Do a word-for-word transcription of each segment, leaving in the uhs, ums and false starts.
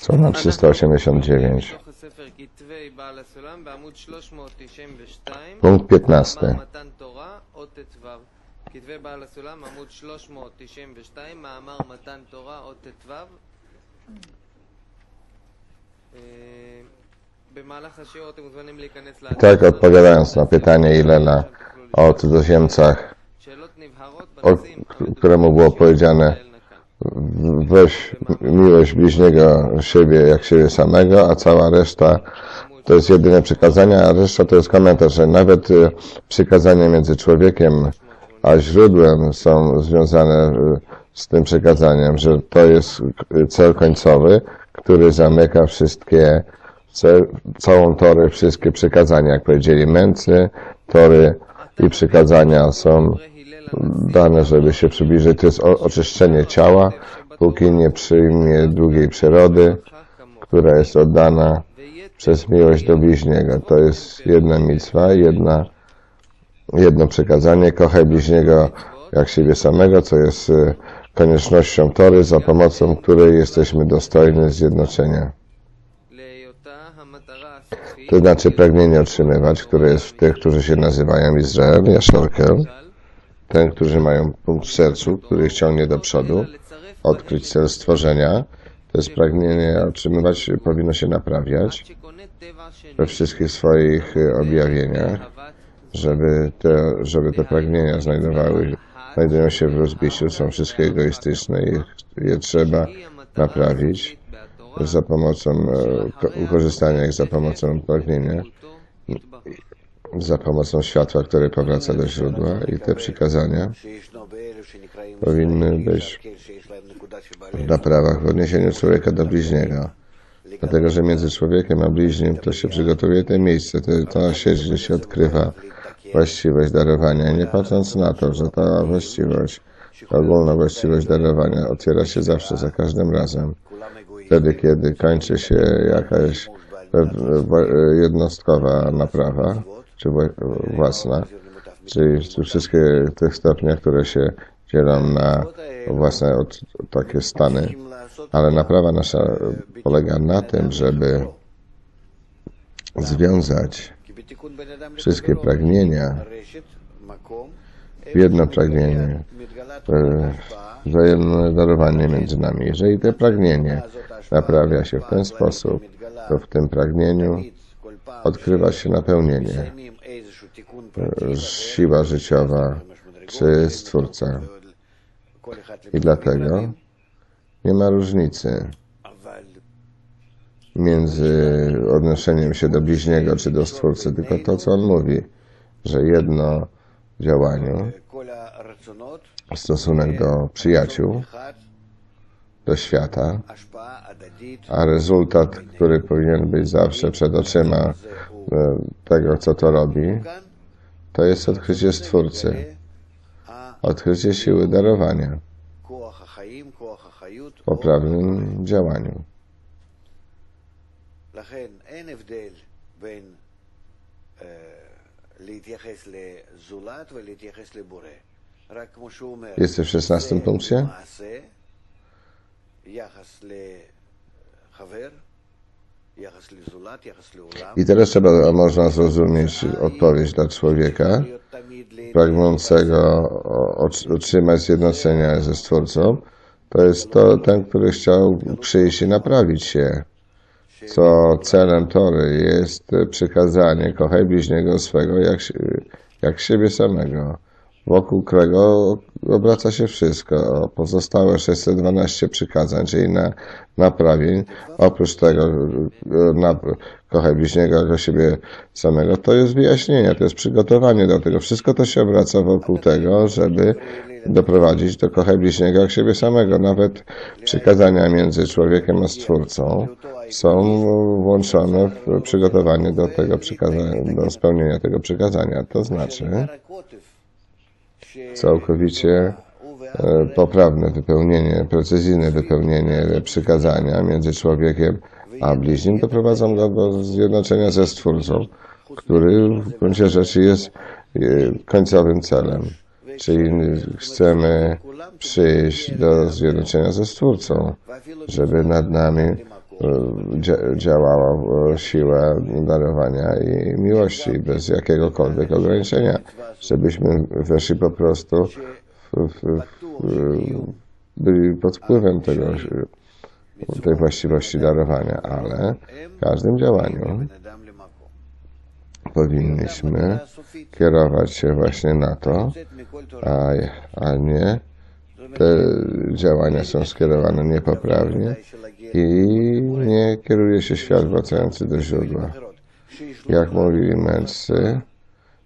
Co na trzysta osiemdziesiąt dziewięć? Punkt piętnasty. כתבי בעל הסולם, עמוד שלוש מאות תשעים ושתיים, מאמר מתן תורה, אות ט"ו. במהלך השיעור אתם מוזמנים להיכנס לאתר. Tak, odpowiadając na pytanie Ilala o cudzoziemcach, o któremu było powiedziane, weź miłość bliźniego siebie jak siebie samego, a cała reszta to jest jedyne przykazanie, a reszta to jest komentarz, że nawet przykazanie między człowiekiem a źródłem są związane z tym przekazaniem, że to jest cel końcowy, który zamyka wszystkie, cel, całą torę, wszystkie przekazania. Jak powiedzieli mędrcy, tory i przekazania są dane, żeby się przybliżyć. To jest oczyszczenie ciała, póki nie przyjmie drugiej przyrody, która jest oddana przez miłość do bliźniego. To jest jedna micwa, jedna jedno przekazanie, kochaj bliźniego jak siebie samego, co jest koniecznością tory, za pomocą której jesteśmy dostojni zjednoczenia. To znaczy pragnienie otrzymywać, które jest w tych, którzy się nazywają Izrael, Jaszorkel, ten, którzy mają punkt w sercu, który ich ciągnie do przodu, odkryć cel stworzenia. To jest pragnienie otrzymywać, powinno się naprawiać we wszystkich swoich objawieniach, żeby te, żeby te pragnienia znajdowały, znajdują się w rozbiciu, są wszystkie egoistyczne i je trzeba naprawić za pomocą, ukorzystania ich za pomocą pragnienia, za pomocą światła, które powraca do źródła, i te przykazania powinny być w naprawach w odniesieniu człowieka do bliźniego. Dlatego, że między człowiekiem a bliźnim to się przygotowuje te miejsce, to, to sieć, gdzie się odkrywa właściwość darowania, nie patrząc na to, że ta właściwość, ta ogólna właściwość darowania otwiera się zawsze, za każdym razem. Wtedy, kiedy kończy się jakaś jednostkowa naprawa, czy własna, czyli wszystkie te stopnie, które się dzielą na własne od, takie stany, ale naprawa nasza polega na tym, żeby związać wszystkie pragnienia w jedno pragnienie, wzajemne darowanie między nami. Jeżeli to pragnienie naprawia się w ten sposób, to w tym pragnieniu odkrywa się napełnienie, siła życiowa czy Stwórca. I dlatego nie ma różnicy między odnoszeniem się do bliźniego czy do Stwórcy, tylko to, co on mówi, że jedno działaniu, stosunek do przyjaciół, do świata, a rezultat, który powinien być zawsze przed oczyma tego, co to robi, to jest odkrycie Stwórcy, odkrycie siły darowania w poprawnym działaniu. Jesteś w szesnastym punkcie? I teraz trzeba, można zrozumieć odpowiedź dla człowieka pragnącego otrzymać zjednoczenia ze Stwórcą. To jest to, ten, który chciał przyjść i naprawić się, co celem tory jest przykazanie, kochaj bliźniego swego jak, jak siebie samego, wokół którego obraca się wszystko. Pozostałe sześćset dwanaście przykazań, czyli na, naprawień, oprócz tego na, kochaj bliźniego jako siebie samego, to jest wyjaśnienie, to jest przygotowanie do tego. Wszystko to się obraca wokół tego, żeby doprowadzić do kochaj bliźniego jak siebie samego. Nawet przykazania między człowiekiem a Stwórcą są włączone w przygotowanie do tego przykazania, do spełnienia tego przykazania. To znaczy całkowicie poprawne wypełnienie, precyzyjne wypełnienie przykazania między człowiekiem a bliźnim doprowadzą go do zjednoczenia ze Stwórcą, który w gruncie rzeczy jest końcowym celem. Czyli chcemy przyjść do zjednoczenia ze Stwórcą, żeby nad nami działała siła darowania i miłości bez jakiegokolwiek ograniczenia, żebyśmy weszli po prostu w, w, w, byli pod wpływem tego, tej właściwości darowania, ale w każdym działaniu powinniśmy kierować się właśnie na to, a, a nie te działania są skierowane niepoprawnie i nie kieruje się świat wracający do źródła. Jak mówili mędrcy,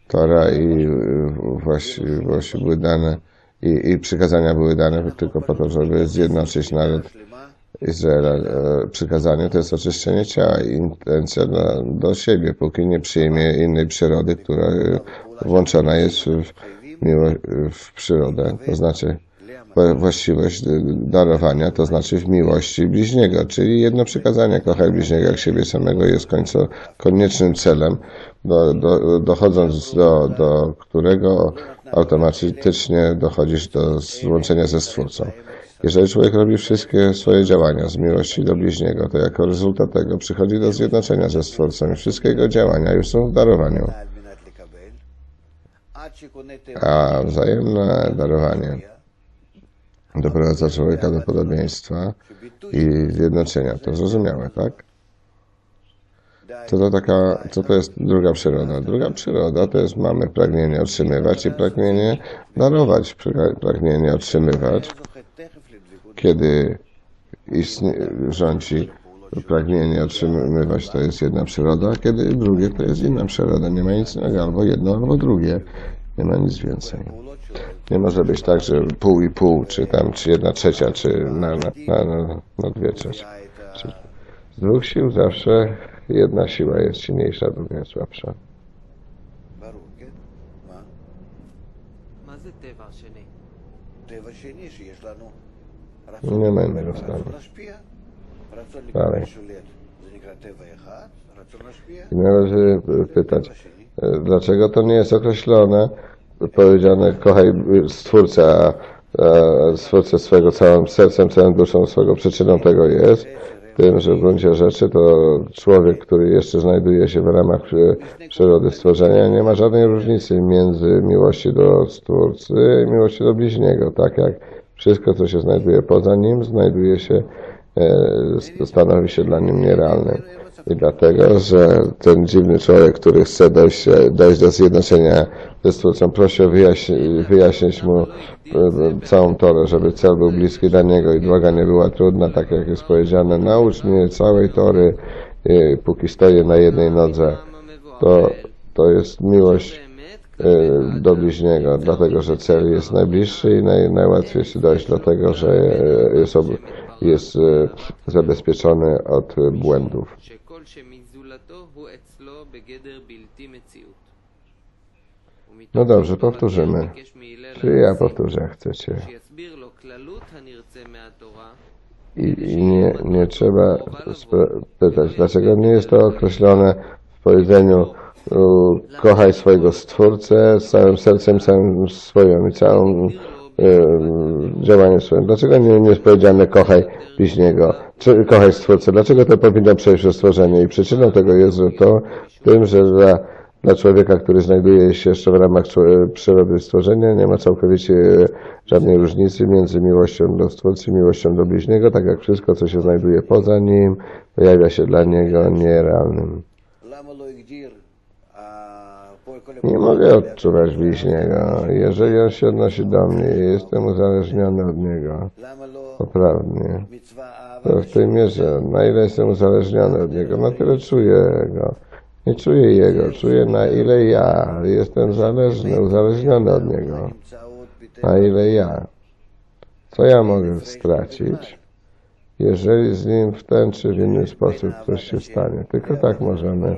Tora i właściwości były dane i, i przykazania były dane tylko po to, żeby zjednoczyć naród Izraela. Przykazanie to jest oczyszczenie ciała i intencja do, do siebie, póki nie przyjmie innej przyrody, która włączona jest w, w przyrodę, to znaczy właściwość darowania, to znaczy w miłości bliźniego, czyli jedno przykazanie, kochaj bliźniego jak siebie samego, jest końco, koniecznym celem, do, do, dochodząc do, do którego automatycznie dochodzisz do złączenia ze Stwórcą. Jeżeli człowiek robi wszystkie swoje działania z miłości do bliźniego, to jako rezultat tego przychodzi do zjednoczenia ze Stwórcą i wszystkie jego działania już są w darowaniu. A wzajemne darowanie doprowadza człowieka do podobieństwa i zjednoczenia. To zrozumiałe, tak? Co to, taka, co to jest druga przyroda? Druga przyroda to jest mamy pragnienie otrzymywać i pragnienie darować. Pragnienie otrzymywać, kiedy istnie, rządzi pragnienie otrzymywać, to jest jedna przyroda, a kiedy drugie, to jest inna przyroda. Nie ma nic innego, albo jedno, albo drugie. Nie ma nic więcej. Nie może być tak, że pół i pół, czy tam, czy jedna trzecia, czy na, na, na, na dwie trzecie. Z dwóch sił zawsze jedna siła jest silniejsza, druga jest słabsza. Nie ma innego stanu. Dalej. I należy pytać, dlaczego to nie jest określone, powiedziane, kochaj Stwórca, Stwórcę swego całym sercem, całą duszą swego. Przyczyną tego jest tym, że w gruncie rzeczy to człowiek, który jeszcze znajduje się w ramach przyrody stworzenia, nie ma żadnej różnicy między miłości do Stwórcy i miłości do bliźniego, tak jak wszystko, co się znajduje poza nim, znajduje się, stanowi się dla nim nierealnym. I dlatego, że ten dziwny człowiek, który chce dojść, dojść do zjednoczenia ze Stwórcą, prosi o wyjaśni, wyjaśnić mu całą Torę, żeby cel był bliski dla niego i droga nie była trudna, tak jak jest powiedziane, naucz mnie całej Tory, i póki stoję na jednej nodze. To, to jest miłość do bliźniego, dlatego, że cel jest najbliższy i naj, najłatwiej się dojść, dlatego, że jest, ob, jest zabezpieczony od błędów. No dobrze, powtórzymy. Czy ja powtórzę, chcecie. I, i nie, nie trzeba pytać, dlaczego nie jest to określone w powiedzeniu kochaj swojego Stwórcę z całym sercem, całym swoją i całą działaniem swoim. Dlaczego nie, nie jest powiedziane kochaj bliźniego, czy kochaj Stwórcę? Dlaczego to powinno przejść przez stworzenie? I przyczyną tego jest, że to w tym, że dla, dla człowieka, który znajduje się jeszcze w ramach przyrody stworzenia, nie ma całkowicie żadnej różnicy między miłością do Stwórcy i miłością do bliźniego, tak jak wszystko, co się znajduje poza nim, pojawia się dla niego nierealnym. Nie mogę odczuwać bliźniego, jeżeli on się odnosi do mnie i jestem uzależniony od niego poprawnie, to w tej mierze, na ile jestem uzależniony od niego, na tyle czuję go. Nie czuję jego, czuję na ile ja jestem zależny, uzależniony od niego, na ile ja. Co ja mogę stracić, jeżeli z nim w ten czy w inny sposób coś się stanie? Tylko tak możemy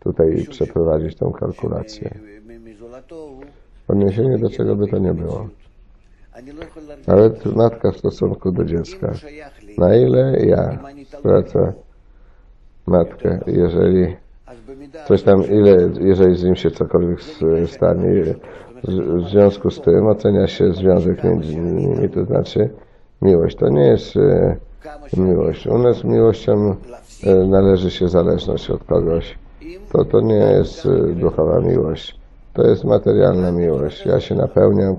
tutaj przeprowadzić tą kalkulację. W odniesieniu do czego by to nie było. Ale matka w stosunku do dziecka. Na ile ja stracę matkę, jeżeli coś tam, ile, jeżeli z nim się cokolwiek stanie, w związku z tym ocenia się związek między nimi, to znaczy miłość. To nie jest miłość. U nas miłością należy się zależność od kogoś. To, to nie jest duchowa miłość. To jest materialna miłość. Ja się napełniam,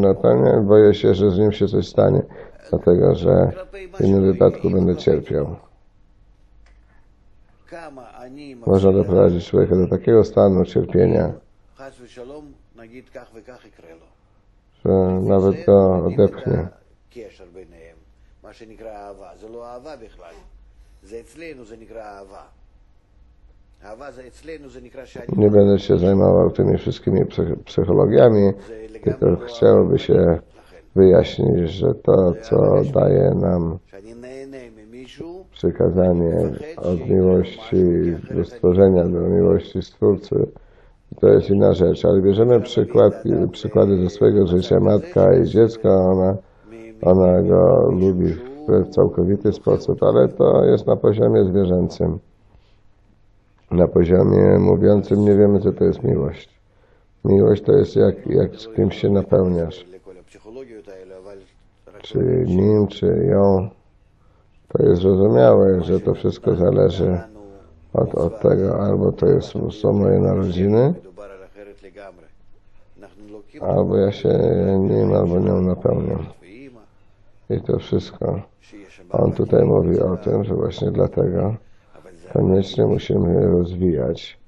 napełniam, boję się, że z nim się coś stanie, dlatego że w innym wypadku będę cierpiał. Można doprowadzić człowieka do takiego stanu cierpienia, że nawet go odepchnie. Nie będę się zajmował tymi wszystkimi psychologiami, tylko chciałoby się wyjaśnić, że to, co daje nam przykazanie od miłości do stworzenia, do miłości Stwórcy, to jest inna rzecz. Ale bierzemy przykład, przykłady ze swojego życia. Matka i dziecko, ona, ona go lubi w całkowity sposób, ale to jest na poziomie zwierzęcym. Na poziomie mówiącym nie wiemy, co to jest miłość. Miłość to jest jak, jak z kimś się napełniasz. Czy nim, czy ją. To jest zrozumiałe, że to wszystko zależy od, od tego, albo to jest, są moje narodziny, albo ja się nim, albo nią napełniam. I to wszystko. On tutaj mówi o tym, że właśnie dlatego koniecznie musimy rozwijać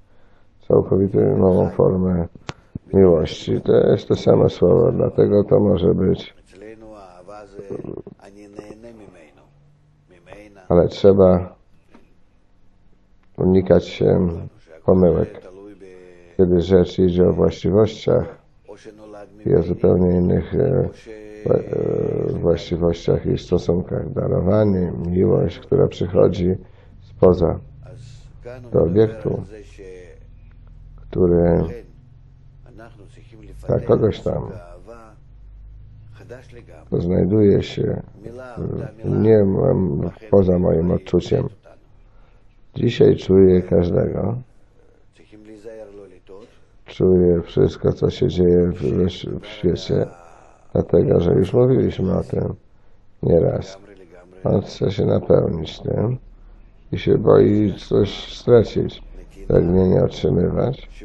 całkowitą nową formę miłości. To jest to samo słowo, dlatego to może być. Ale trzeba unikać się pomyłek. Kiedy rzecz idzie o właściwościach i o zupełnie innych właściwościach i stosunkach. Darowanie, miłość, która przychodzi spoza do obiektu, który dla kogoś tam znajduje się nie poza moim odczuciem. Dzisiaj czuję każdego. Czuję wszystko, co się dzieje w, w świecie, dlatego że już mówiliśmy o tym nieraz. On chce się napełnić tym i się boi coś stracić, pragnienie otrzymywać.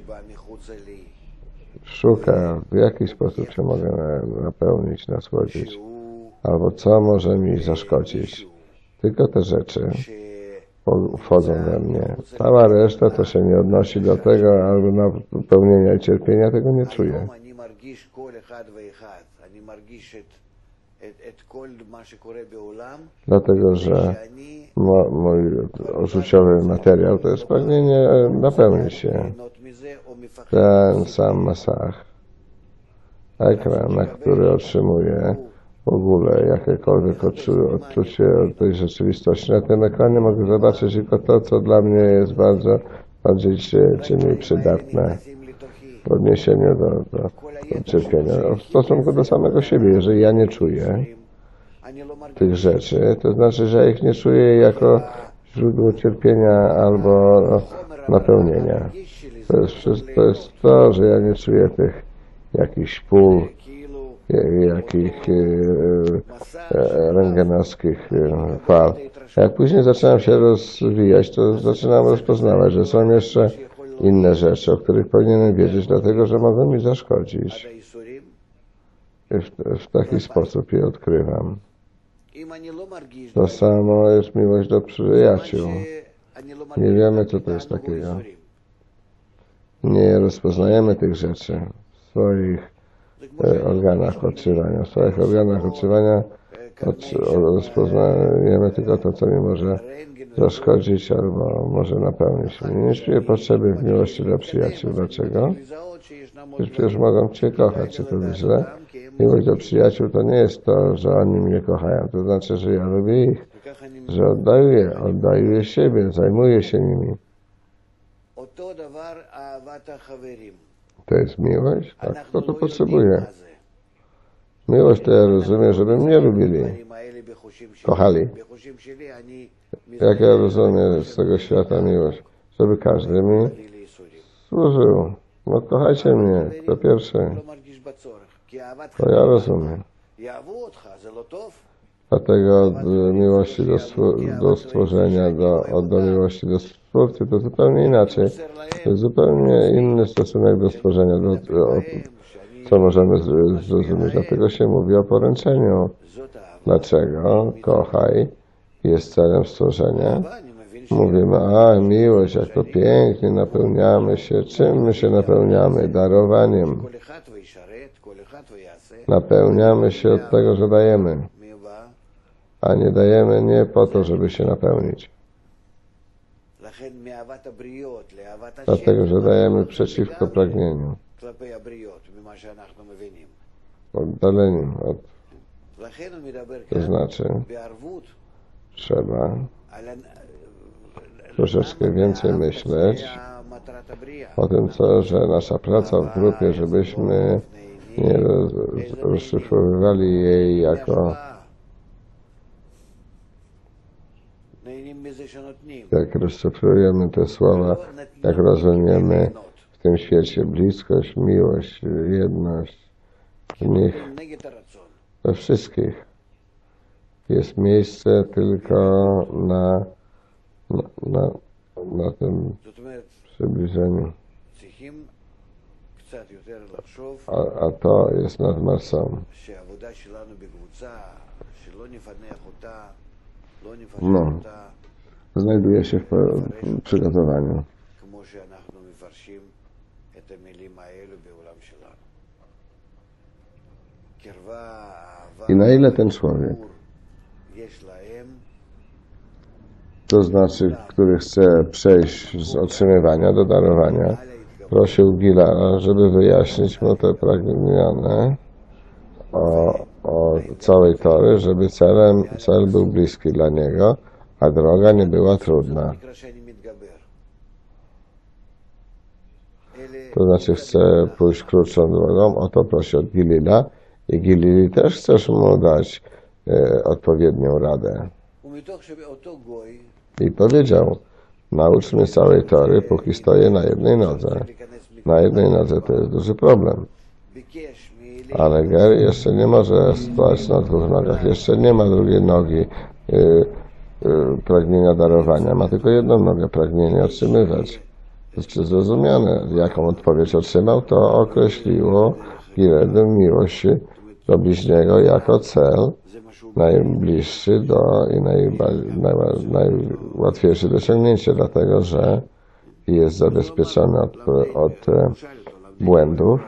Szuka, w jaki sposób się mogę napełnić, nasłodzić, albo co może mi zaszkodzić. Tylko te rzeczy wchodzą we mnie. Cała reszta, to się nie odnosi do tego, albo napełnienia i cierpienia, tego nie czuję. Dlatego, że mój odczuciowy materiał to jest pragnienie napełnić się. Ten sam masach, ekran, na który otrzymuję w ogóle jakiekolwiek odczucie od tej rzeczywistości. Na tym ekranie mogę zobaczyć tylko to, co dla mnie jest bardzo bardziej czy, czy mniej przydatne w odniesieniu do, do, do cierpienia. W stosunku do samego siebie, jeżeli ja nie czuję tych rzeczy, to znaczy, że ja ich nie czuję jako źródło cierpienia albo napełnienia. To jest, wszystko, to jest to, że ja nie czuję tych jakichś pól, jakich e, rentgenowskich fal. Jak później zaczynam się rozwijać, to zaczynam rozpoznawać, że są jeszcze inne rzeczy, o których powinienem wiedzieć, dlatego że mogą mi zaszkodzić. I w, w taki sposób je odkrywam. To samo jest miłość do przyjaciół. Nie wiemy, co to jest takiego. Nie rozpoznajemy tych rzeczy w swoich e, organach odczuwania. W swoich organach odczuwania odczy, rozpoznajemy tylko to, co mi może zaszkodzić albo może napełnić mnie. Nie czuję potrzeby w miłości dla przyjaciół. Dlaczego? Przecież mogą Cię kochać, czy to źle? Miłość do przyjaciół to nie jest to, że oni mnie kochają. To znaczy, że ja lubię ich, że oddaję, oddaję siebie, zajmuję się nimi. To jest miłość? Tak, kto to potrzebuje? Miłość to ja rozumiem, żeby mnie lubili, kochali. Jak ja rozumiem z tego świata miłość? Żeby każdy mi służył. No kochajcie mnie, kto pierwszy. To ja rozumiem. Dlatego od miłości do, do stworzenia, do, od do miłości do stwórcy to zupełnie inaczej. To jest zupełnie inny stosunek do stworzenia, do, do, co możemy zrozumieć. Dlatego się mówi o poręczeniu. Dlaczego? Kochaj, jest celem stworzenia. Mówimy, a miłość, jak to pięknie, napełniamy się. Czym my się napełniamy? Darowaniem. Napełniamy się od tego, że dajemy. A nie dajemy nie po to, żeby się napełnić. Dlatego, że dajemy przeciwko pragnieniu. Oddaleniu od... To znaczy, trzeba troszeczkę więcej myśleć o tym, co, że nasza praca w grupie, żebyśmy nie rozszyfrowywali jej jako jak rozszyfrujemy te słowa, jak rozumiemy w tym świecie bliskość, miłość, jedność w nich, we wszystkich jest miejsce tylko na, na, na, na tym przybliżeniu. A, a to jest nad masą. No, znajduje się w, w przygotowaniu. I na ile ten człowiek, to znaczy, który chce przejść z otrzymywania do darowania, prosił Gilara, żeby wyjaśnić mu te pragnione o, o całej tory, żeby celem, cel był bliski dla niego, a droga nie była trudna. To znaczy, chce pójść krótszą drogą, o to prosi od Gilila i Gilili też chcesz mu dać e, odpowiednią radę. I powiedział, naucz mnie całej tory, póki stoję na jednej nodze. Na jednej nodze to jest duży problem. Ale Gary jeszcze nie może stać na dwóch nogach, jeszcze nie ma drugiej nogi y, y, pragnienia darowania, ma tylko jedną nogę pragnienia otrzymywać. Czy zrozumiane, jaką odpowiedź otrzymał, to określiło Gileadę miłości do bliźniego jako cel najbliższy do i najłatwiejszy do osiągnięcia, dlatego że jest zabezpieczony od, od błędów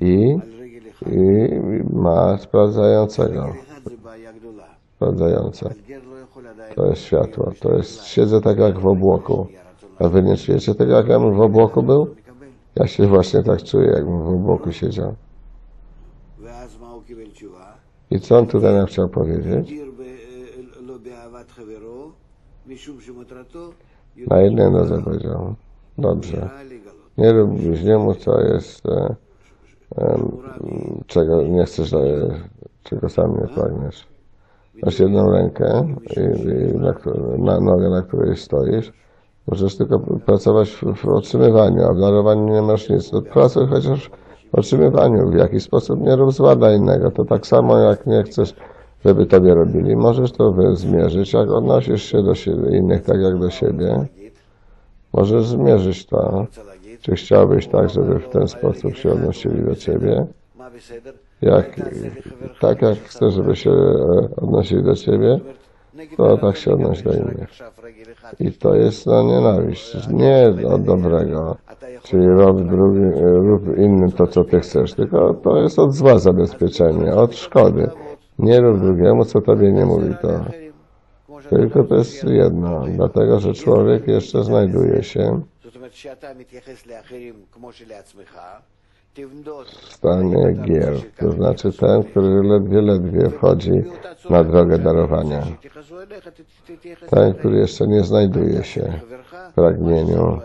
i, i ma sprawdzającego. Sprawdzające. To jest światło. To jest, siedzę tak jak w obłoku. A wy nie czujecie tego, jak ja bym w obłoku był? Ja się właśnie tak czuję, jakbym w obłoku siedział. I co on tutaj nam chciał powiedzieć? Na jednej nodze powiedział. Dobrze. Nie rób bliźniemu, co jest, e, e, czego nie chcesz, e, czego sam nie pragniesz. Masz jedną rękę, i, i na, na nogę, na której stoisz. Możesz tylko pracować w, w otrzymywaniu, a w darowaniu nie masz nic. Pracuj chociaż w otrzymywaniu, w jakiś sposób nie rób zła dla innego. To tak samo jak nie chcesz, żeby tobie robili. Możesz to zmierzyć, jak odnosisz się do siebie, innych tak jak do siebie. Możesz zmierzyć to. Czy chciałbyś tak, żeby w ten sposób się odnosili do ciebie? Jak, tak jak chcesz, żeby się odnosili do ciebie? To tak się odnosi do innych. I to jest na nienawiść. Nie od dobrego. Czyli rób, drugi, rób innym to, co ty chcesz. Tylko to jest od zła zabezpieczenie, od szkody. Nie rób drugiemu, co tobie nie mówi to. Tylko to jest jedno. Dlatego, że człowiek jeszcze znajduje się w stanie gier, to znaczy ten, który ledwie, ledwie wchodzi na drogę darowania. Ten, który jeszcze nie znajduje się w pragnieniu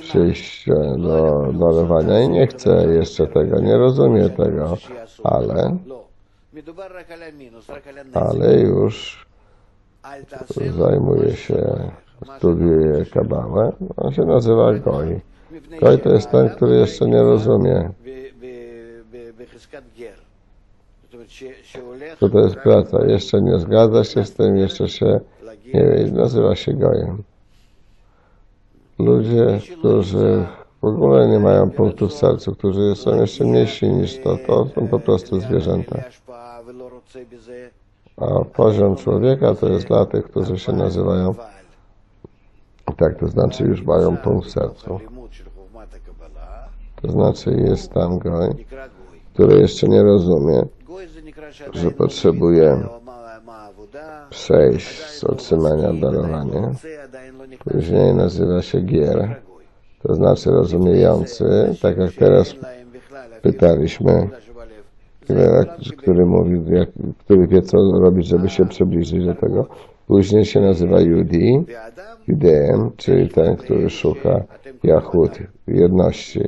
przyjścia do darowania i nie chce jeszcze tego, nie rozumie tego, ale, ale już zajmuje się, studiuje Kabałę, on się nazywa Goi. Goj to jest ten, który jeszcze nie rozumie. Co to jest praca? Jeszcze nie zgadza się z tym, jeszcze się nie wie, nazywa się gojem. Ludzie, którzy w ogóle nie mają punktu w sercu, którzy są jeszcze mniejsi niż to, to są po prostu zwierzęta. A poziom człowieka to jest dla tych, którzy się nazywają tak, to znaczy już mają punkt w sercu. To znaczy jest tam goj, który jeszcze nie rozumie, że potrzebuje przejść z otrzymania darowania. Później nazywa się gier, to znaczy rozumiejący, tak jak teraz pytaliśmy, który mówi, który wie co robić, żeby się przybliżyć do tego. Później się nazywa Judi, Judeem, czyli ten, który szuka Jachut, jedności.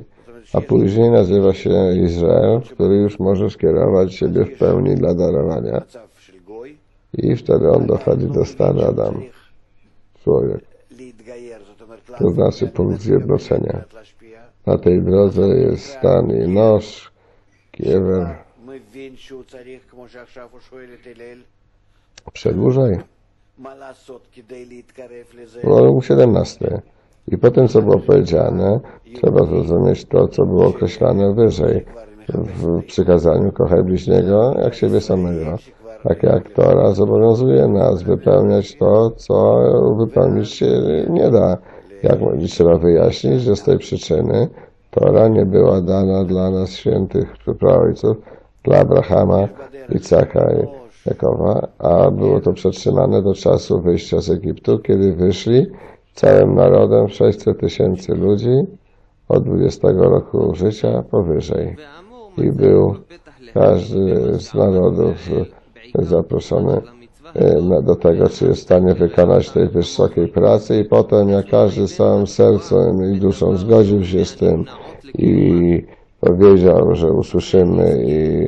A później nazywa się Izrael, który już może skierować siebie w pełni dla darowania. I wtedy on dochodzi do stanu Adam, człowiek. To znaczy punkt zjednoczenia. Na tej drodze jest stan i nóż, kiewer. Przedłużaj. Rozdział siedemnasty. I po tym, co było powiedziane, trzeba zrozumieć to, co było określane wyżej w przykazaniu kochaj bliźniego jak siebie samego. Tak jak Tora zobowiązuje nas wypełniać to, co wypełnić się nie da. Jak trzeba wyjaśnić, że z tej przyczyny Tora nie była dana dla nas świętych praojców, dla Abrahama, Izaaka i Jakoba, a było to przetrzymane do czasu wyjścia z Egiptu, kiedy wyszli całym narodem sześćset tysięcy ludzi od dwudziestego roku życia powyżej. I był każdy z narodów zaproszony do tego, czy jest w stanie wykonać tej wysokiej pracy i potem jak każdy całym sercem i duszą zgodził się z tym i powiedział, że usłyszymy i,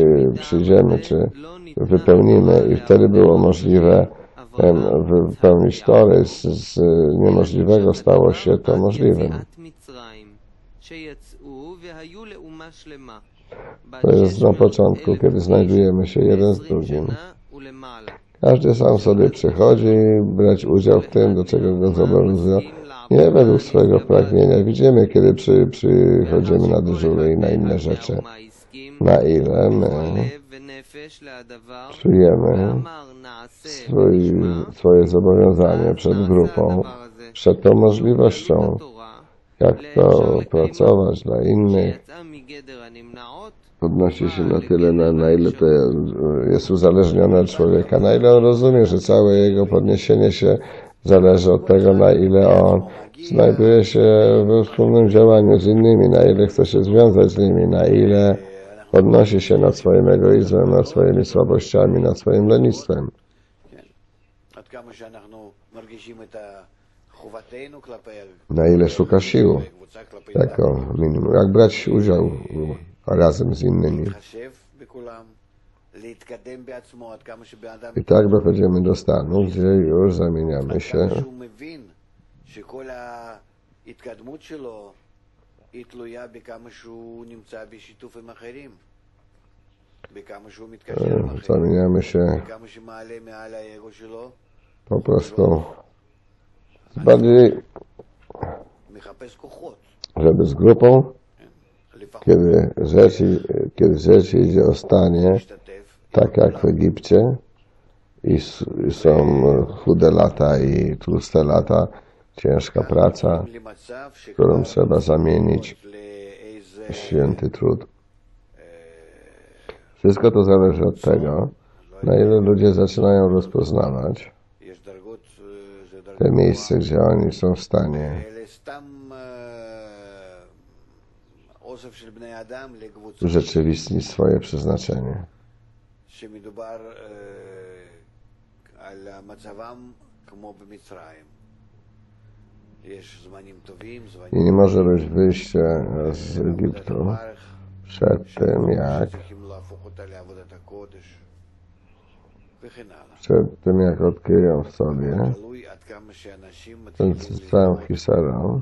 i przyjdziemy, czy wypełnimy i wtedy było możliwe wypełnić Torę, z, z niemożliwego stało się to możliwym. To jest na początku, kiedy znajdujemy się jeden z drugim. Każdy sam sobie przychodzi brać udział w tym, do czego go zobowiązują. Nie według swojego pragnienia. Widzimy, kiedy przy, przychodzimy na dyżury i na inne rzeczy. Na ile my czujemy swój, swoje zobowiązanie przed grupą, przed tą możliwością, jak to pracować dla innych, podnosi się na tyle, na, na ile to jest uzależnione od człowieka, na ile on rozumie, że całe jego podniesienie się zależy od tego, na ile on znajduje się we wspólnym działaniu z innymi, na ile chce się związać z nimi, na ile podnosi się nad swoim egoizmem, nad swoimi słabościami, nad swoim lenistwem. Na ile szuka sił, jako minimum, jak brać udział razem z innymi. I tak dochodzimy do stanu, gdzie już zamieniamy się. Zamieniamy się po prostu bardziej, żeby z grupą, kiedy rzecz, kiedy rzecz idzie o stanie, tak jak w Egipcie, i, i są chude lata i tłuste lata, ciężka praca, którą trzeba zamienić w święty trud. Wszystko to zależy od tego, na ile ludzie zaczynają rozpoznawać te miejsce, gdzie oni są w stanie urzeczywistnić swoje przeznaczenie. I nie może być wyjścia z Egiptu przed tym, jak przed tym, jak odkryją w sobie ten sam Kisarą,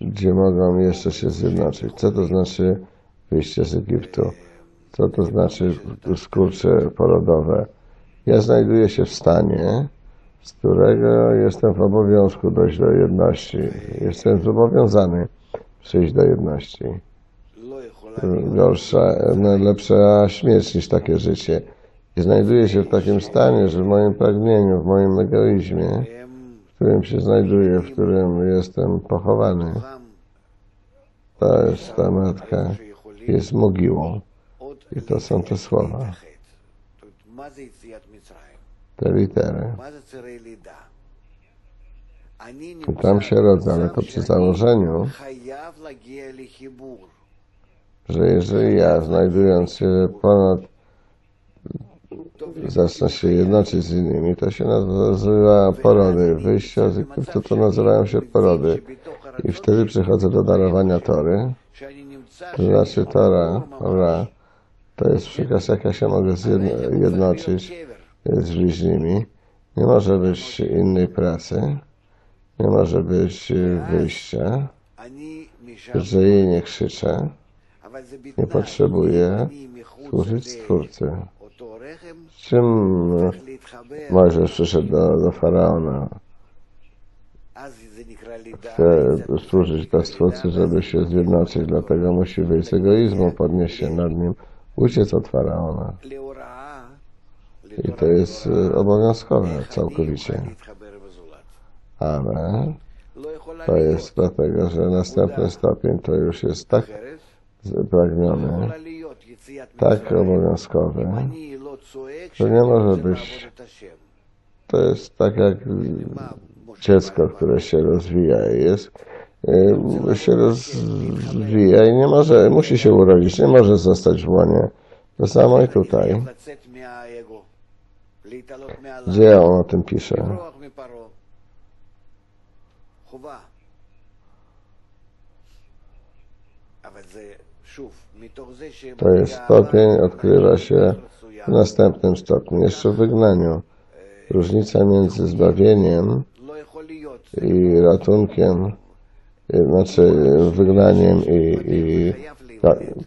gdzie mogą jeszcze się zjednoczyć. Co to znaczy wyjście z Egiptu? Co to znaczy skurcze porodowe? Ja znajduję się w stanie, z którego jestem w obowiązku dojść do jedności. Jestem zobowiązany przyjść do jedności. Gorsza, lepsza śmierć niż takie życie. I znajduję się w takim stanie, że w moim pragnieniu, w moim egoizmie, w którym się znajduję, w którym jestem pochowany, to jest ta matka, jest mogiłą. I to są te słowa, te litery. I tam się rodzę, ale to przy założeniu, że jeżeli ja, znajdując się ponad, zacznę się jednoczyć z innymi, to się nazywa porody. Wyjście języków, to to nazywają się porody. I wtedy przychodzę do darowania tory, to znaczy tora, tora. To jest przykaz, jak ja się mogę jednoczyć z bliźnimi. Nie może być innej pracy, nie może być wyjścia, że jej nie krzyczę, nie potrzebuję służyć Stwórcy. Z czym Mojżesz przyszedł do, do Faraona? Chce służyć dla Stwórcy, żeby się zjednoczyć, dlatego musi wyjść z egoizmu, podnieść się nad nim. Uciec od Faraona. I to jest obowiązkowe całkowicie. Ale to jest dlatego, że następny stopień to już jest tak pragniony, tak obowiązkowy, że nie może być. To jest tak jak dziecko, które się rozwija i jest. się rozwija i nie może, musi się urodzić, nie może zostać w łonie. To samo i tutaj. Gdzie on o tym pisze? To jest stopień, odkrywa się w następnym stopniu, jeszcze w wygnaniu. Różnica między zbawieniem i ratunkiem, znaczy wygnaniem i, i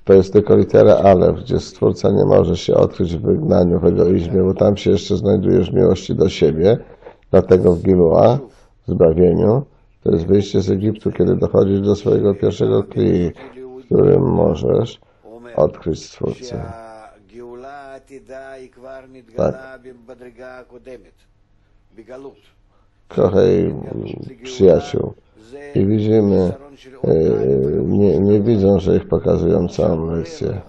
to jest tylko litera ale, gdzie Stwórca nie może się odkryć w wygnaniu, w egoizmie, bo tam się jeszcze znajdujesz w miłości do siebie, dlatego w Gilua, w zbawieniu, to jest wyjście z Egiptu, kiedy dochodzisz do swojego pierwszego klei, w którym możesz odkryć Stwórcę. Tak. Kochaj przyjaciół. I widzimy, nie, nie widzą, że ich pokazują całą lekcję.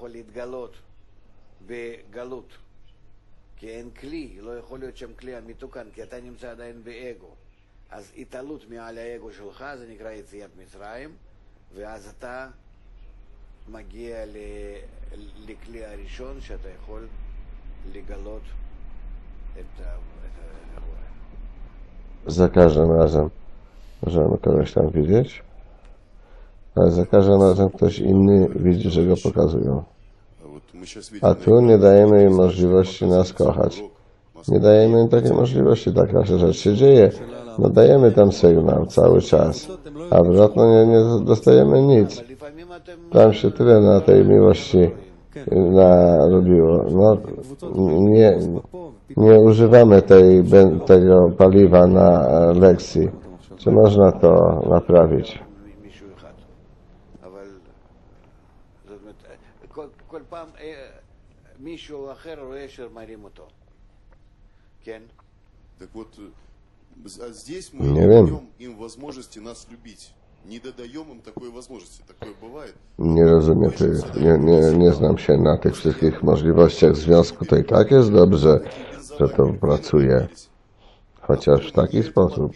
Za każdym razem możemy kogoś tam widzieć, ale za każdym razem ktoś inny widzi, że go pokazują. A tu nie dajemy im możliwości nas kochać. Nie dajemy im takiej możliwości, tak nasza rzecz się dzieje. No dajemy tam sygnał cały czas, a wrotno nie, nie dostajemy nic. Tam się tyle na tej miłości narobiło. No, nie, nie używamy tej, tego paliwa na lekcji. Czy można to naprawić? Nie wiem. Nie rozumiem tych, nie, nie, nie znam się na tych wszystkich możliwościach związku. To i tak jest dobrze, że to pracuje. Chociaż w taki sposób.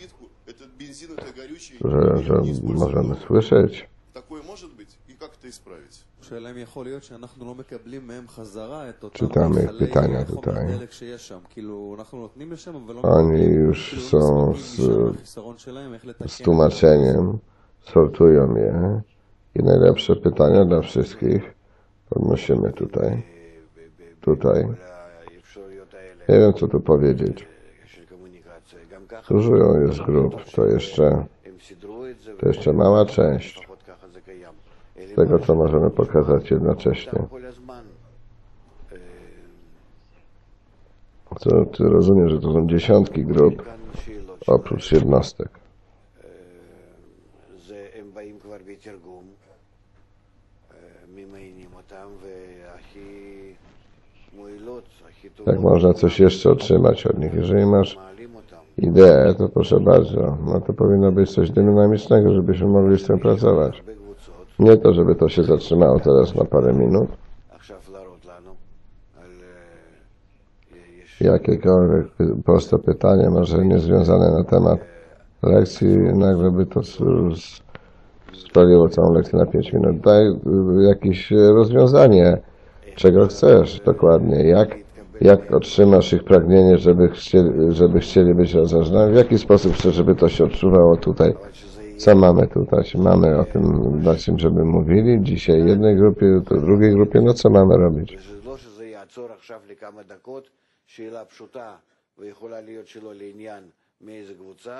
Że, że możemy słyszeć. Czytamy pytania tutaj. Oni już są z, z tłumaczeniem, sortują je i najlepsze pytania dla wszystkich podnosimy tutaj. Tutaj. Nie wiem, co tu powiedzieć. Dużo jest grup, to jeszcze, to jeszcze mała część tego, co możemy pokazać jednocześnie. To, to rozumiem, że to są dziesiątki grob, oprócz jednostek. Tak można coś jeszcze otrzymać od nich. Jeżeli masz ideę, to proszę bardzo, no to powinno być coś dynamicznego, żebyśmy mogli z tym pracować. Nie to, żeby to się zatrzymało teraz na parę minut. Jakiekolwiek proste pytanie, może nie związane na temat lekcji, nagle by to sprawiło całą lekcję na pięć minut. Daj jakieś rozwiązanie, czego chcesz dokładnie, jak, jak otrzymasz ich pragnienie, żeby chcieli, żeby chcieli być rozważani, w jaki sposób chcesz, żeby to się odczuwało tutaj. Co mamy tutaj? Mamy o tym dać im, żeby mówili, dzisiaj jednej grupie, jutro drugiej grupie, no co mamy robić? שאלה פשוטה ויכולה להיות שלא לעניין מאיזה קבוצה,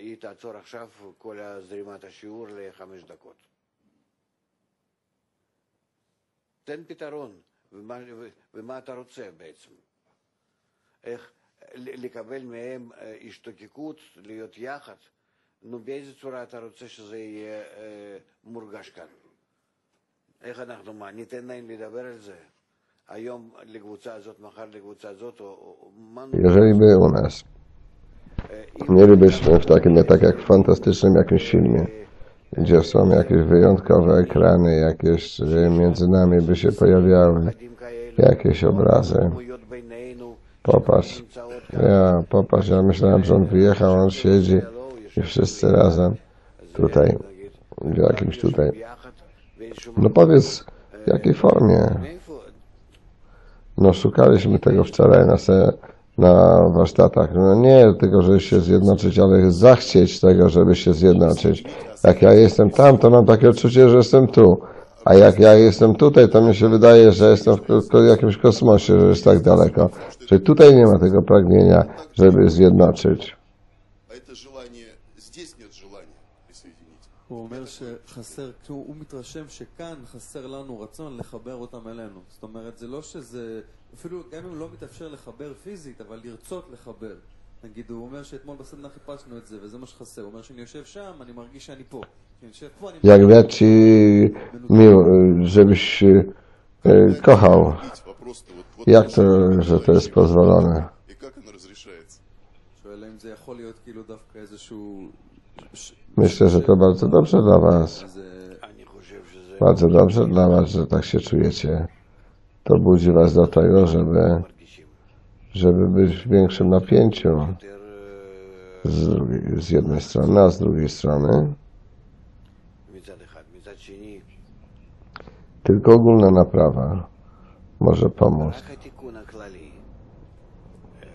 היא תעצור עכשיו כל זרימת השיעור לחמש דקות. תן פתרון, ומה, ומה אתה רוצה בעצם? איך לקבל מהם השתוקקות, להיות יחד? נו, באיזה צורה אתה רוצה שזה יהיה מורגש כאן? איך אנחנו, מה, ניתן להם לדבר על זה? Jeżeli by u nas mielibyśmy w takim, nie tak jak w fantastycznym jakimś filmie, gdzie są jakieś wyjątkowe ekrany, jakieś między nami by się pojawiały jakieś obrazy. Popatrz, ja, popatrz, ja myślałem, że on wyjechał, on siedzi i wszyscy razem tutaj, w jakimś tutaj. No powiedz, w jakiej formie? No szukaliśmy tego wczoraj na, se, na warsztatach. No nie tylko, żeby się zjednoczyć, ale zachcieć tego, żeby się zjednoczyć. Jak ja jestem tam, to mam takie odczucie, że jestem tu. A jak ja jestem tutaj, to mi się wydaje, że jestem w jakimś kosmosie, że jest tak daleko. Czyli tutaj nie ma tego pragnienia, żeby zjednoczyć. הוא אומר שחסר, הוא מתרשם שכאן חסר לנו רצון לחבר אותם אלינו. זאת אומרת, זה לא שזה, אפילו גם אם לא מתאפשר לחבר פיזית, אבל לרצות לחבר. נגיד, הוא אומר שאתמול בסדנה חיפשנו את זה, וזה מה שחסר. הוא אומר שאני יושב שם, אני מרגיש שאני פה. כשאני יושב פה, אני... Jak dać mi, żebyś kochał. Jak to, że to jest pozwolone? שואל אם זה יכול להיות כאילו דווקא איזשהו... Myślę, że to bardzo dobrze dla was. Bardzo dobrze dla was, że tak się czujecie. To budzi was do tego, żeby, żeby być w większym napięciu z, drugiej, z jednej strony, a z drugiej strony tylko ogólna naprawa może pomóc.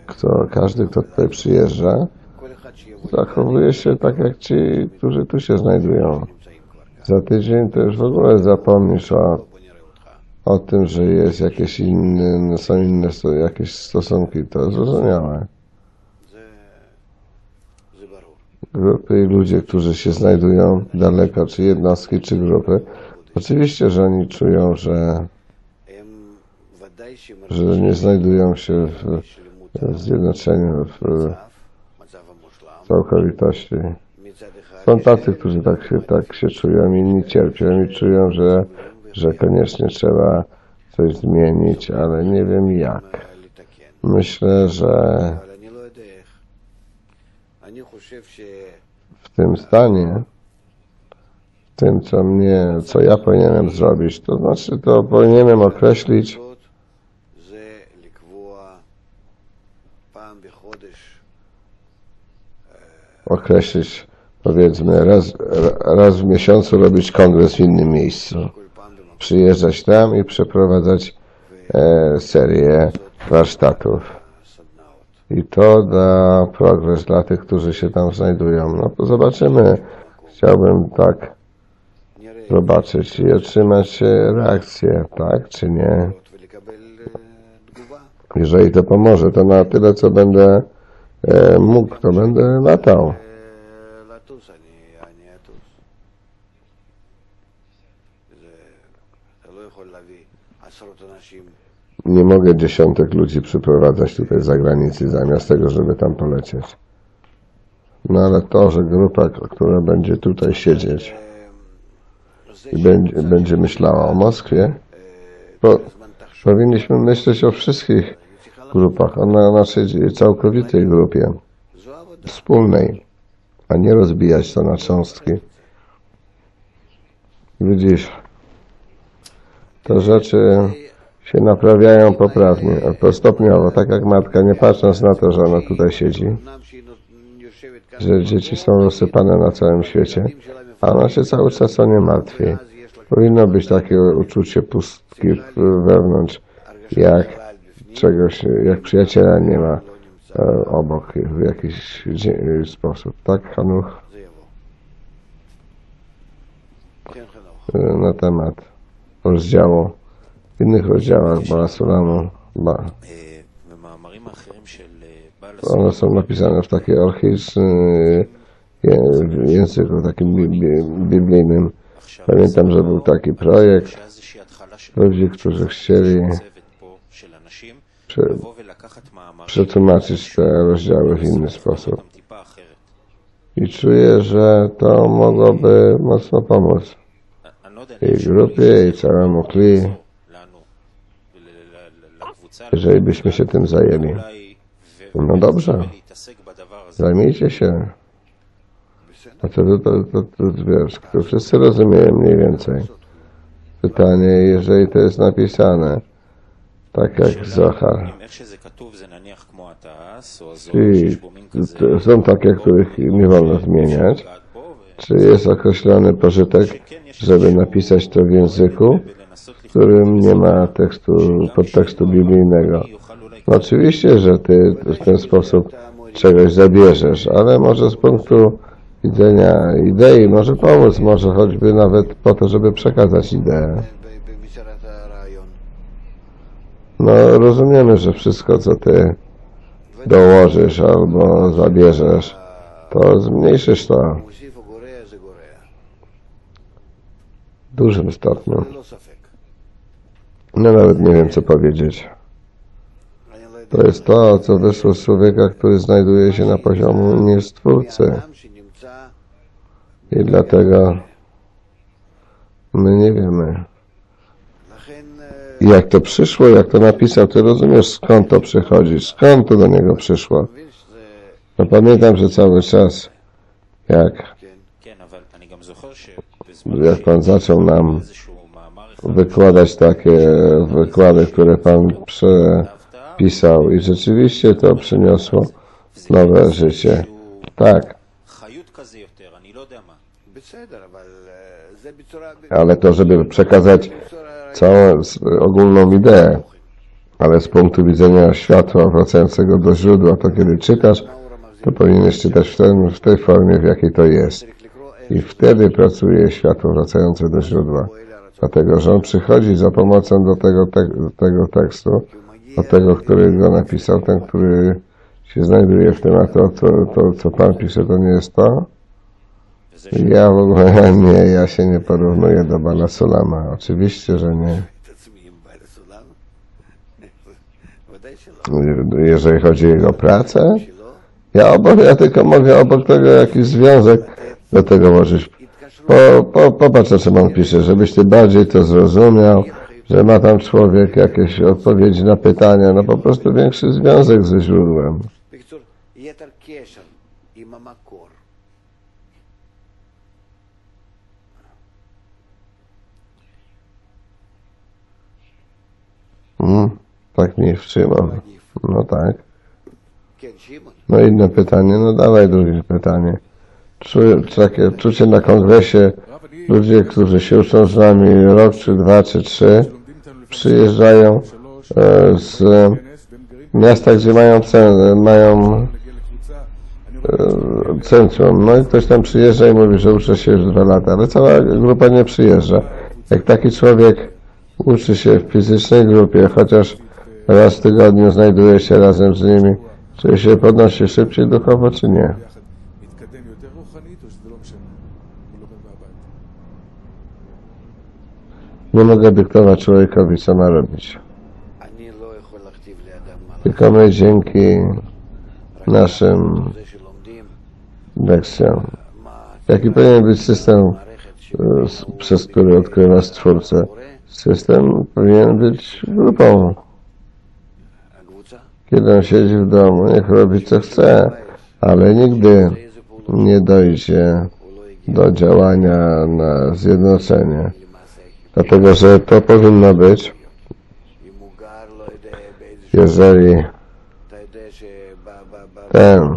Kto, każdy, kto tutaj przyjeżdża, zachowuje się tak jak ci, którzy tu się znajdują. Za tydzień to już w ogóle zapomnisz o, o tym, że jest jakieś inne, są inne jakieś stosunki, to zrozumiałe. Grupy i ludzie, którzy się znajdują daleko, czy jednostki, czy grupy, oczywiście, że oni czują, że, że nie znajdują się w, w zjednoczeniu, w, całkowitości. Są tacy, którzy tak się, tak się czują, inni cierpią i czują, że, że koniecznie trzeba coś zmienić, ale nie wiem jak. Myślę, że w tym stanie, w tym, co mnie, co ja powinienem zrobić, to znaczy, to powinienem określić określić, powiedzmy, raz, raz w miesiącu robić kongres w innym miejscu. Przyjeżdżać tam i przeprowadzać e, serię warsztatów. I to da progres dla tych, którzy się tam znajdują. No to zobaczymy. Chciałbym tak zobaczyć i otrzymać reakcję, tak czy nie. Jeżeli to pomoże, to na tyle, co będę mógł, to będę latał. nie mogę dziesiątek ludzi przyprowadzać tutaj z zagranicy zamiast tego, żeby tam polecieć. No ale to, że grupa, która będzie tutaj siedzieć i będzie, będzie myślała o Moskwie, bo powinniśmy myśleć o wszystkich grupach, o naszej całkowitej grupie, wspólnej, a nie rozbijać to na cząstki. Widzisz, te rzeczy się naprawiają poprawnie, stopniowo, tak jak matka, nie patrząc na to, że ona tutaj siedzi, że dzieci są rozsypane na całym świecie, a ona się cały czas o nie martwi. Powinno być takie uczucie pustki wewnątrz, jak czegoś, jak przyjaciela nie ma e, obok w jakiś sposób. Tak, Hanuch? E, na temat rozdziału, w innych rozdziałach Baala HaSulama. Ba. One są napisane w takiej archaicznej języku, takim biblijnym. Pamiętam, że był taki projekt ludzi, którzy chcieli prze, przetłumaczyć te rozdziały w inny sposób. I czuję, że to mogłoby mocno pomóc i grupie, i całemu kli, jeżeli byśmy się tym zajęli. No dobrze, zajmijcie się. A to, to, to, to, to wiesz, to wszyscy rozumieją mniej więcej. Pytanie, jeżeli to jest napisane, tak jak Zohar. I to są takie, których nie wolno zmieniać. Czy jest określony pożytek, żeby napisać to w języku, w którym nie ma tekstu, podtekstu biblijnego? No oczywiście, że ty w ten sposób czegoś zabierzesz, ale może z punktu widzenia idei może pomóc, może choćby nawet po to, żeby przekazać ideę. No rozumiemy, że wszystko, co ty dołożysz albo zabierzesz, to zmniejszysz to w dużym stopniu. No nawet nie wiem, co powiedzieć. To jest to, co wyszło z człowieka, który znajduje się na poziomu niestwórcy. I dlatego my nie wiemy, jak to przyszło, jak to napisał. Ty rozumiesz, skąd to przychodzi, skąd to do niego przyszło. No pamiętam, że cały czas, jak, jak Pan zaczął nam wykładać takie wykłady, które Pan przepisał, i rzeczywiście to przyniosło nowe życie. Tak. Ale to, żeby przekazać całą ogólną ideę, ale z punktu widzenia światła wracającego do źródła, to kiedy czytasz, to powinieneś czytać w, ten, w tej formie, w jakiej to jest. I wtedy pracuje światło wracające do źródła. Dlatego, że on przychodzi za pomocą do tego, te, do tego tekstu, do tego, który go napisał, ten, który się znajduje w tym, a to, to, to co Pan pisze, to nie jest to. Ja w ogóle nie, ja się nie porównuję do Baala HaSulama. Oczywiście, że nie. Jeżeli chodzi o jego pracę, ja, obok, ja tylko mogę obok tego jakiś związek do tego włożyć. Po, po, popatrz, o czym on pisze, żebyś ty bardziej to zrozumiał, że ma tam człowiek jakieś odpowiedzi na pytania, no po prostu większy związek ze źródłem. Mm, tak mnie wstrzymał. No tak. No inne pytanie, no dawaj drugie pytanie. Czuję, takie czucie na kongresie, ludzie, którzy się uczą z nami rok, czy dwa, czy trzy, przyjeżdżają e, z miasta, gdzie mają, mają e, centrum. No i ktoś tam przyjeżdża i mówi, że uczy się już dwa lata, ale cała grupa nie przyjeżdża. Jak taki człowiek uczy się w fizycznej grupie, chociaż raz w tygodniu znajduje się razem z nimi, czy się podnosi szybciej duchowo, czy nie. Nie mogę dyktować człowiekowi, co ma robić. Wykamy dzięki naszym lekcjom. Jaki powinien być system, przez który odkrywa Stwórca? System powinien być grupowy. Kiedy on siedzi w domu, niech robi co chce, ale nigdy nie dojdzie do działania na zjednoczenie. Dlatego, że to powinno być, jeżeli ten,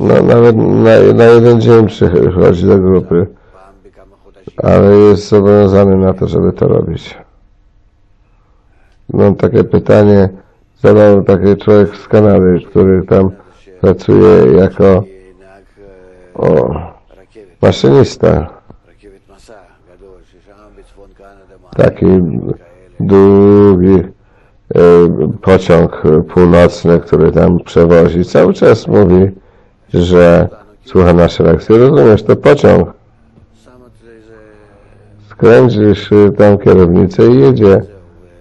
no nawet na, na jeden dzień przychodzi do grupy, ale jest zobowiązany na to, żeby to robić. Mam takie pytanie, zadał taki człowiek z Kanady, który tam pracuje jako o, maszynista. Taki długi e, pociąg północny, który tam przewozi. Cały czas mówi, że słucha naszej lekcji. Rozumiesz, to pociąg. Skręcisz tam kierownicę i jedzie,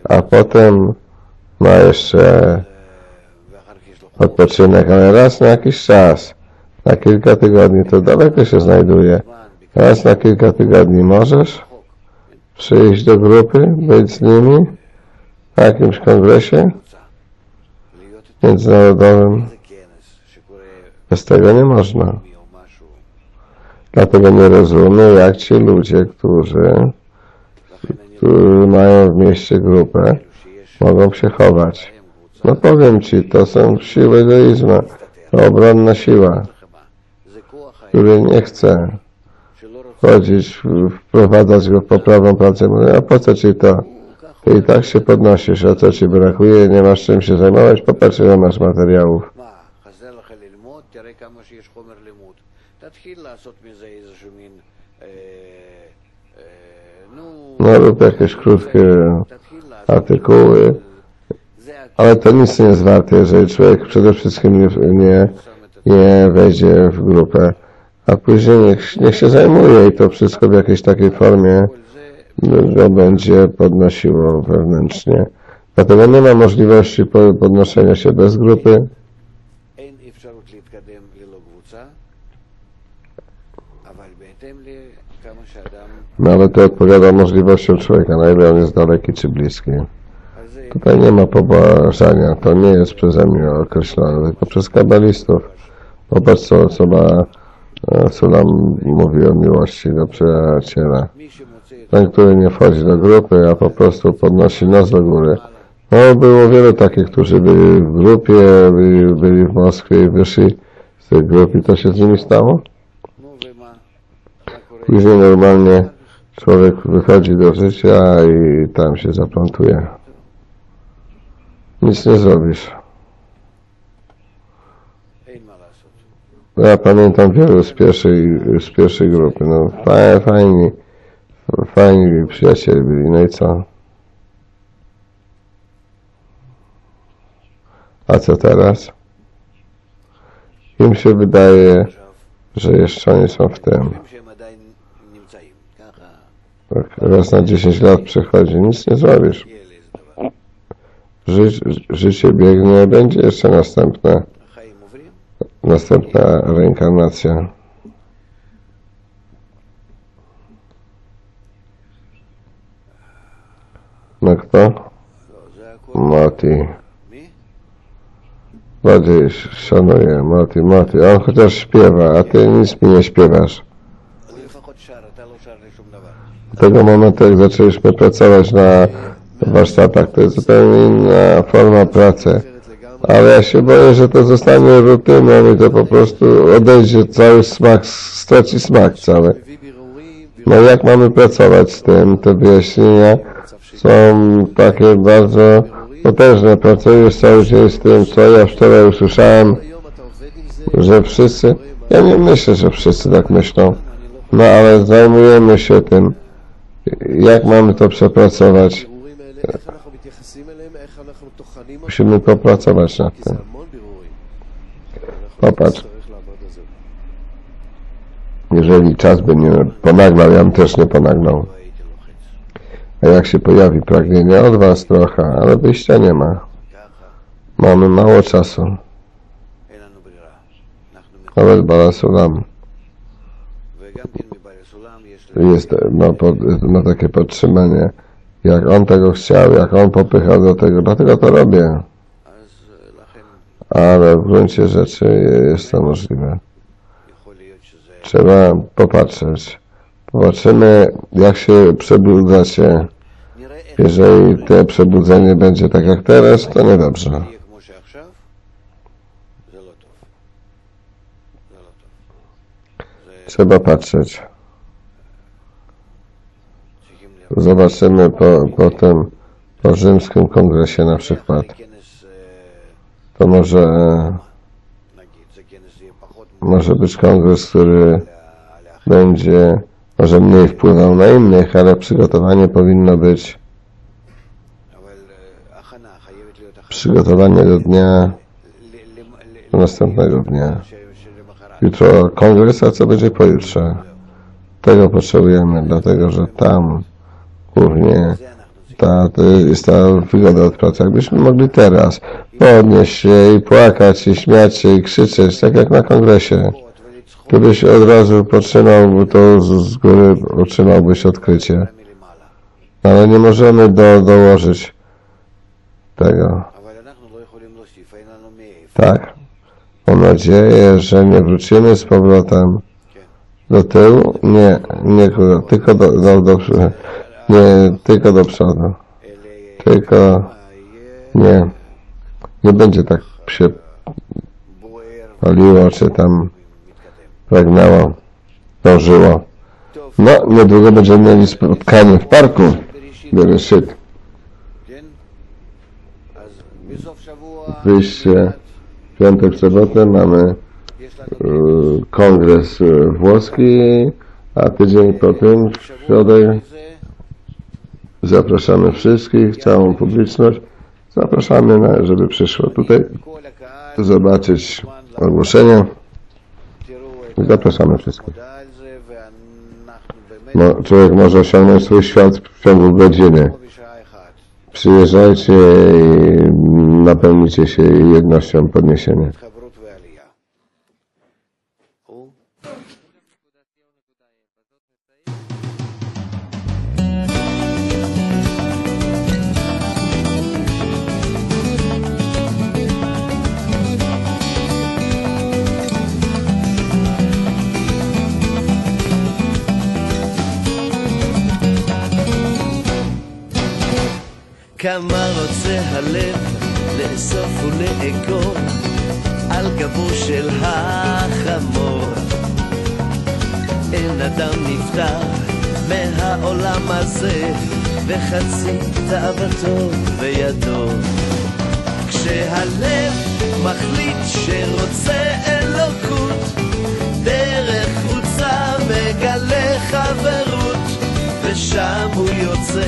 a potem ma jeszcze odpoczynek, ale raz na jakiś czas, na kilka tygodni, to daleko się znajduje. Raz na kilka tygodni możesz przyjść do grupy, być z nimi na jakimś kongresie międzynarodowym. Bez tego nie można. Dlatego nie rozumiem, jak ci ludzie, którzy, którzy mają w mieście grupę, mogą się chować. No powiem ci, to są siły egoizmu, to obronna siła, który nie chce chodzić, wprowadzać go w poprawną pracę. Mówię, a po co ci to? Ty i tak się podnosisz, a co ci brakuje, nie masz czym się zajmować, popatrz, ile masz materiałów. No rób jakieś krótkie artykuły, ale to nic nie jest warte, jeżeli człowiek przede wszystkim nie, nie, nie wejdzie w grupę, a później niech, niech się zajmuje i to wszystko w jakiejś takiej formie go będzie podnosiło wewnętrznie. Dlatego nie ma możliwości podnoszenia się bez grupy. No ale to odpowiada możliwościom człowieka, na ile on jest daleki czy bliski. Tutaj nie ma pobożania, to nie jest przeze mnie określone, tylko przez kabalistów. Popatrz, co osoba Sulam mówi o miłości do przyjaciela. Ten, który nie wchodzi do grupy, a po prostu podnosi nos do góry. No było wiele takich, którzy byli w grupie, byli, byli w Moskwie i wyszli z tej grupy. To się z nimi stało? Później normalnie człowiek wychodzi do życia i tam się zaplątuje. Nic nie zrobisz. Ja pamiętam wielu z pierwszej, z pierwszej grupy. No fajni, fajni przyjaciele byli. No i co? A co teraz? Im się wydaje, że jeszcze oni są w tym. Raz na dziesięć lat przychodzi, nic nie zrobisz. Ży, życie biegnie, będzie jeszcze następna, następna reinkarnacja. No kto? Mati. Bardziej szanuję Mati, Mati. On chociaż śpiewa, a ty nic mi nie śpiewasz. Do tego momentu, jak zaczęliśmy pracować na warsztatach, to jest zupełnie inna forma pracy. Ale ja się boję, że to zostanie rutyną i to po prostu odejdzie cały smak, straci smak cały. No jak mamy pracować z tym? Te wyjaśnienia są takie bardzo potężne. Pracujesz cały dzień z tym, co ja wczoraj usłyszałem, że wszyscy, ja nie myślę, że wszyscy tak myślą, no ale zajmujemy się tym. Jak mamy to przepracować? Musimy popracować nad tym. Popatrz. Jeżeli czas by nie ponaglał, ja bym też nie ponaglał. A jak się pojawi pragnienie od was trochę, ale wyjścia nie ma. Mamy mało czasu. Nawet Baala HaSulama jest, ma, pod, ma takie podtrzymanie. Jak on tego chciał, jak on popychał do tego, dlatego to robię. Ale w gruncie rzeczy jest to możliwe. Trzeba popatrzeć. Popatrzymy, jak się przebudzacie. Jeżeli to przebudzenie będzie tak jak teraz, to niedobrze. Trzeba patrzeć. Zobaczymy po, potem po rzymskim kongresie na przykład. To może, może być kongres, który będzie może mniej wpływał na innych, ale przygotowanie powinno być. Przygotowanie do dnia, do następnego dnia. Jutro kongres, a co będzie pojutrze? Tego potrzebujemy, dlatego że tam głównie ta, to jest ta wygoda od pracy. Jakbyśmy mogli teraz podnieść się i płakać, i śmiać się, i krzyczeć, tak jak na kongresie. Gdybyś od razu potrzymał, to z góry otrzymałbyś odkrycie. Ale nie możemy do, dołożyć tego. Tak. Mam nadzieję, że nie wrócimy z powrotem do tyłu. Nie, nie, tylko do, do, do, nie, tylko do przodu. Tylko nie. Nie będzie tak się paliło, czy tam pragnęło, dążyło. No, niedługo będziemy mieli spotkanie w parku. Bereshit. Wyjście w piątek, w sobotę mamy y, kongres włoski, a tydzień po tym, w środę, zapraszamy wszystkich, całą publiczność. Zapraszamy, na, żeby przyszło tutaj zobaczyć ogłoszenie. Zapraszamy wszystkich. No, człowiek może osiągnąć swój świat w ciągu godziny. Przyjeżdżajcie i napełnicie się jednością podniesienia. כמה רוצה הלב לאסוף ולאגור על גבו של החמור אין אדם נפטר מהעולם הזה וחצי תאוותו בידו כשהלב מחליט שרוצה אלוקות דרך חוצה מגלה חברות ושם הוא יוצא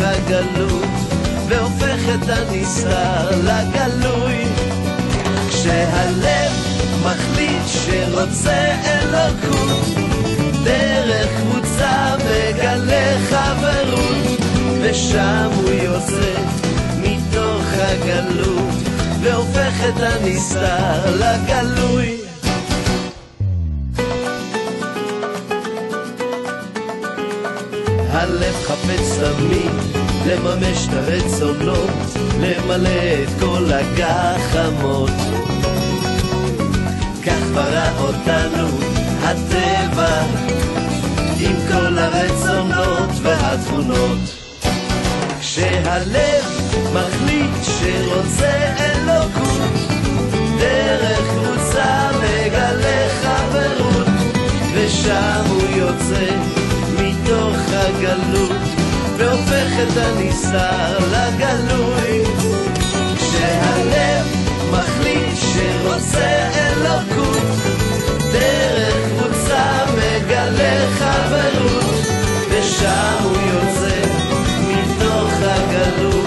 הגלות והופך את הנסתר לגלוי כשהלב מחליט שרוצה אלוקות דרך קבוצה מגלה חברות ושם הוא יוצא מתוך הגלות והופך את הנסתר לגלוי הלב חפץ תמיד לממש את הרצונות, למלא את כל הגחמות כך ברא אותנו הטבע עם כל הרצונות והתכונות כשהלב מחליט שרוצה אלוקות דרך קבוצה מגלה חברות ושם הוא יוצא מתוך הגלות והופך את הנסתר לגלוי כשהלב מחליט שרוצה אלוקות דרך קבוצה מגלה חברות ושם הוא יוצא מתוך הגלות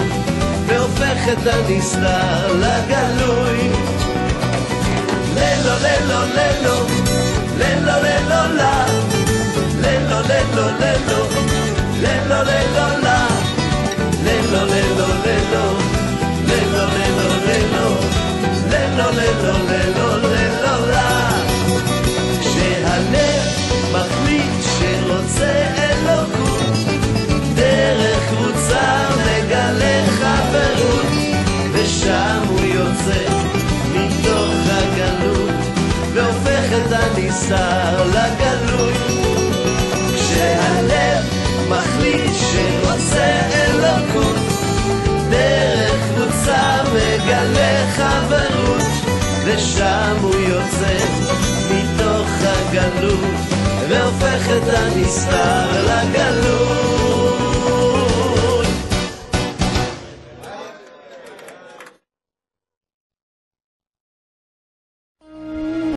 והופך את הנסתר לגלוי ללא ללא ללא ללא ללא ללא Lelo, lelo, lelo, lelo, lelo, la. Lelo, lelo, lelo, lelo, lelo. הנסתר לגלוי, כשהלב מחליט שרוצה אלוקות, דרך קבוצה מגלה חברות, ושם הוא יוצא מתוך הגלות והופך את הנסתר לגלוי.